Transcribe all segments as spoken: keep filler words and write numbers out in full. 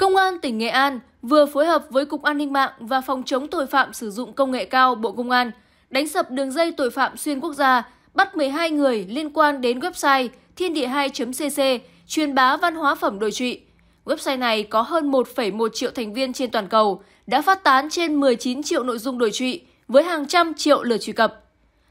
Công an tỉnh Nghệ An vừa phối hợp với Cục An ninh mạng và Phòng chống tội phạm sử dụng công nghệ cao Bộ Công an đánh sập đường dây tội phạm xuyên quốc gia, bắt mười hai người liên quan đến website Thiendia hai chấm cc, truyền bá văn hóa phẩm đồi trụy. Website này có hơn một phẩy một triệu thành viên trên toàn cầu, đã phát tán trên mười chín triệu nội dung đồi trụy với hàng trăm triệu lượt truy cập.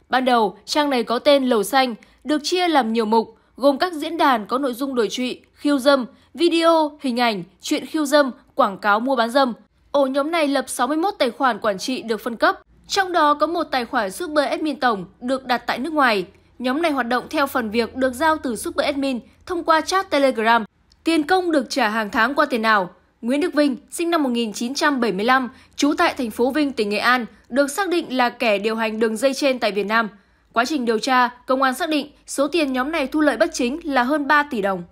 Ban đầu, trang này có tên Lầu Xanh, được chia làm nhiều mục, gồm các diễn đàn có nội dung đồi trụy, khiêu dâm, video, hình ảnh, chuyện khiêu dâm, quảng cáo mua bán dâm. Ổ nhóm này lập sáu mươi mốt tài khoản quản trị được phân cấp, trong đó có một tài khoản Super Admin tổng được đặt tại nước ngoài. Nhóm này hoạt động theo phần việc được giao từ Super Admin thông qua chat Telegram. Tiền công được trả hàng tháng qua tiền ảo. Nguyễn Đức Vinh, sinh năm một nghìn chín trăm bảy mươi lăm, trú tại thành phố Vinh, tỉnh Nghệ An, được xác định là kẻ điều hành đường dây trên tại Việt Nam. Quá trình điều tra, công an xác định số tiền nhóm này thu lợi bất chính là hơn ba tỷ đồng.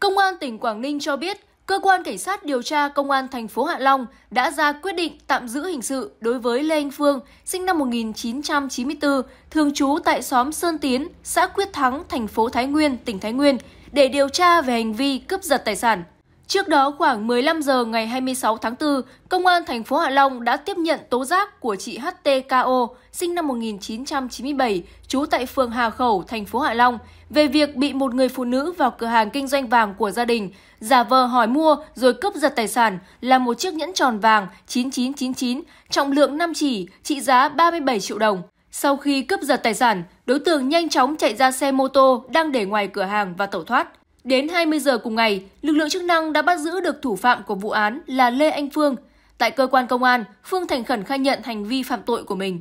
Công an tỉnh Quảng Ninh cho biết, Cơ quan Cảnh sát điều tra Công an thành phố Hạ Long đã ra quyết định tạm giữ hình sự đối với Lê Anh Phương, sinh năm một nghìn chín trăm chín mươi tư, thường trú tại xóm Sơn Tiến, xã Quyết Thắng, thành phố Thái Nguyên, tỉnh Thái Nguyên, để điều tra về hành vi cướp giật tài sản. Trước đó khoảng mười lăm giờ ngày hai mươi sáu tháng tư, Công an thành phố Hạ Long đã tiếp nhận tố giác của chị hát tê ca o, sinh năm một nghìn chín trăm chín mươi bảy, trú tại phường Hà Khẩu, thành phố Hạ Long, về việc bị một người phụ nữ vào cửa hàng kinh doanh vàng của gia đình, giả vờ hỏi mua rồi cướp giật tài sản là một chiếc nhẫn tròn vàng chín chín chín chín, trọng lượng năm chỉ, trị giá ba mươi bảy triệu đồng. Sau khi cướp giật tài sản, đối tượng nhanh chóng chạy ra xe mô tô đang để ngoài cửa hàng và tẩu thoát. Đến hai mươi giờ cùng ngày, lực lượng chức năng đã bắt giữ được thủ phạm của vụ án là Lê Anh Phương. Tại cơ quan công an, Phương thành khẩn khai nhận hành vi phạm tội của mình.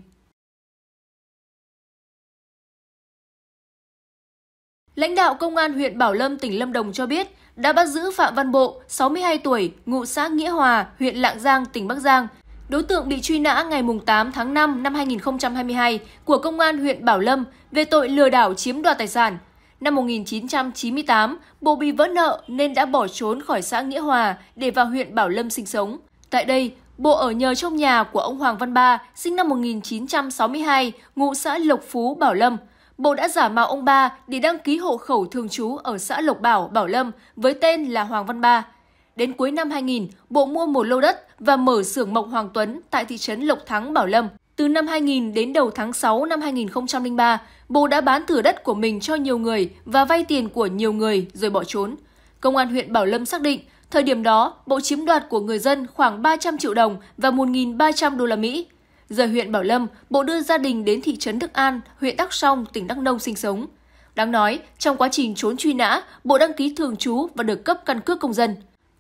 Lãnh đạo Công an huyện Bảo Lâm, tỉnh Lâm Đồng cho biết đã bắt giữ Phạm Văn Bộ, sáu mươi hai tuổi, ngụ xã Nghĩa Hòa, huyện Lạng Giang, tỉnh Bắc Giang. Đối tượng bị truy nã ngày tám tháng năm năm hai nghìn không trăm hai mươi hai của Công an huyện Bảo Lâm về tội lừa đảo chiếm đoạt tài sản. Năm một nghìn chín trăm chín mươi tám, Bộ bị vỡ nợ nên đã bỏ trốn khỏi xã Nghĩa Hòa để vào huyện Bảo Lâm sinh sống. Tại đây, Bộ ở nhờ trong nhà của ông Hoàng Văn Ba, sinh năm một nghìn chín trăm sáu mươi hai, ngụ xã Lộc Phú, Bảo Lâm. Bộ đã giả mạo ông Ba để đăng ký hộ khẩu thường trú ở xã Lộc Bảo, Bảo Lâm với tên là Hoàng Văn Ba. Đến cuối năm hai nghìn, Bộ mua một lô đất và mở xưởng mộc Hoàng Tuấn tại thị trấn Lộc Thắng, Bảo Lâm. Từ năm hai nghìn đến đầu tháng sáu năm hai nghìn không trăm lẻ ba, Bộ đã bán thửa đất của mình cho nhiều người và vay tiền của nhiều người rồi bỏ trốn. Công an huyện Bảo Lâm xác định, thời điểm đó, Bộ chiếm đoạt của người dân khoảng ba trăm triệu đồng và một nghìn ba trăm đô la Mỹ. Rời huyện Bảo Lâm, Bộ đưa gia đình đến thị trấn Đức An, huyện Đắk Song, tỉnh Đắk Nông sinh sống. Đáng nói, trong quá trình trốn truy nã, Bộ đăng ký thường trú và được cấp căn cước công dân.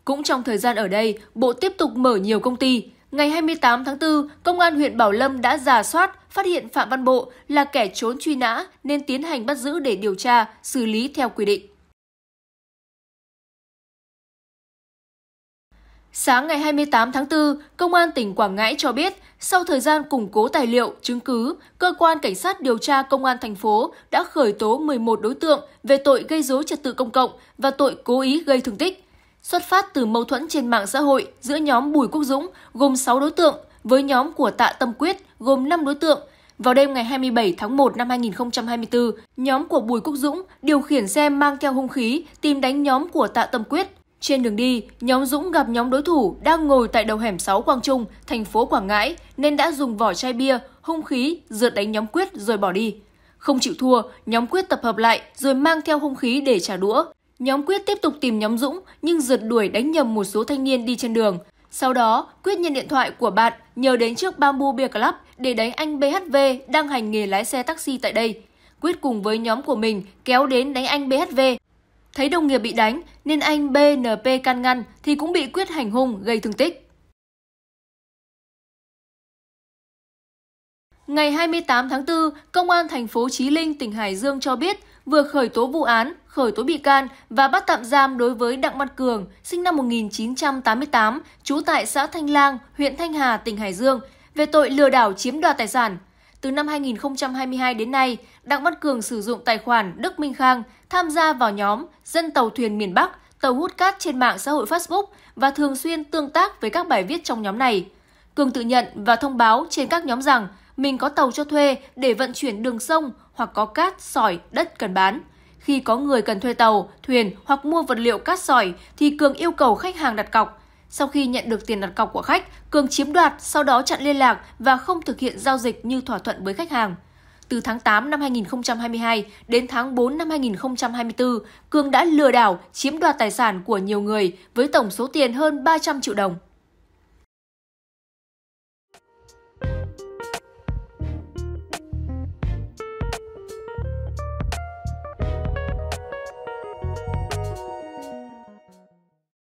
Cũng trong thời gian ở đây, Bộ tiếp tục mở nhiều công ty. Ngày hai mươi tám tháng tư, Công an huyện Bảo Lâm đã rà soát, phát hiện Phạm Văn Bộ là kẻ trốn truy nã nên tiến hành bắt giữ để điều tra, xử lý theo quy định. Sáng ngày hai mươi tám tháng tư, Công an tỉnh Quảng Ngãi cho biết, sau thời gian củng cố tài liệu, chứng cứ, Cơ quan Cảnh sát điều tra Công an thành phố đã khởi tố mười một đối tượng về tội gây rối trật tự công cộng và tội cố ý gây thương tích. Xuất phát từ mâu thuẫn trên mạng xã hội giữa nhóm Bùi Quốc Dũng gồm sáu đối tượng với nhóm của Tạ Tâm Quyết gồm năm đối tượng. Vào đêm ngày hai mươi bảy tháng một năm hai nghìn không trăm hai mươi tư, nhóm của Bùi Quốc Dũng điều khiển xe mang theo hung khí tìm đánh nhóm của Tạ Tâm Quyết. Trên đường đi, nhóm Dũng gặp nhóm đối thủ đang ngồi tại đầu hẻm sáu Quang Trung, thành phố Quảng Ngãi nên đã dùng vỏ chai bia, hung khí rượt đánh nhóm Quyết rồi bỏ đi. Không chịu thua, nhóm Quyết tập hợp lại rồi mang theo hung khí để trả đũa. Nhóm Quyết tiếp tục tìm nhóm Dũng nhưng rượt đuổi đánh nhầm một số thanh niên đi trên đường. Sau đó, Quyết nhận điện thoại của bạn nhờ đến trước Bamboo Beer Club để đánh anh bê hát vê đang hành nghề lái xe taxi tại đây. Quyết cùng với nhóm của mình kéo đến đánh anh bê hát vê. Thấy đồng nghiệp bị đánh nên anh bê en pê can ngăn thì cũng bị Quyết hành hung gây thương tích. Ngày hai mươi tám tháng tư, Công an thành phố Chí Linh, tỉnh Hải Dương cho biết vừa khởi tố vụ án, khởi tố bị can và bắt tạm giam đối với Đặng Văn Cường, sinh năm một nghìn chín trăm tám mươi tám, trú tại xã Thanh Lang, huyện Thanh Hà, tỉnh Hải Dương, về tội lừa đảo chiếm đoạt tài sản. Từ năm hai nghìn không trăm hai mươi hai đến nay, Đặng Văn Cường sử dụng tài khoản Đức Minh Khang tham gia vào nhóm Dân Tàu Thuyền Miền Bắc, tàu hút cát trên mạng xã hội Facebook và thường xuyên tương tác với các bài viết trong nhóm này. Cường tự nhận và thông báo trên các nhóm rằng mình có tàu cho thuê để vận chuyển đường sông hoặc có cát, sỏi, đất cần bán. Khi có người cần thuê tàu, thuyền hoặc mua vật liệu cát sỏi thì Cường yêu cầu khách hàng đặt cọc. Sau khi nhận được tiền đặt cọc của khách, Cường chiếm đoạt, sau đó chặn liên lạc và không thực hiện giao dịch như thỏa thuận với khách hàng. Từ tháng tám năm hai nghìn không trăm hai mươi hai đến tháng tư năm hai nghìn không trăm hai mươi tư, Cường đã lừa đảo chiếm đoạt tài sản của nhiều người với tổng số tiền hơn ba trăm triệu đồng.